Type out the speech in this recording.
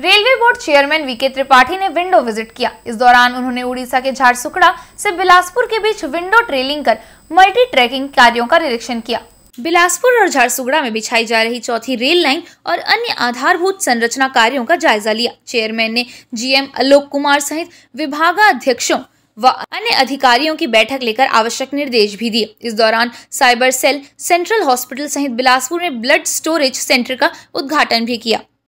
Railway board chairman V Tripathi ने window visit किया। इस दौरान उन्होंने उड़ीसा के झारसुगुड़ा से बिलासपुर के बीच विंडो ट्रेलिंग कर मल्टी ट्रैकिंग कार्यों का निरीक्षण किया। बिलासपुर और झारसुगुड़ा में बिछाई जा रही चौथी रेल लाइन और अन्य आधारभूत संरचना कार्यों का जायजा लिया। चेयरमैन ने जी आलोक कुमार सहित विभागाध्यक्षों व अन्य अधिकारियों की बैठक लेकर आवश्यक निर्देश भी दिए। इस दौरान साइबर सेल, सेंट्रल हॉस्पिटल सहित बिलासपुर में ब्लड स्टोरेज सेंटर का उद्घाटन भी किया।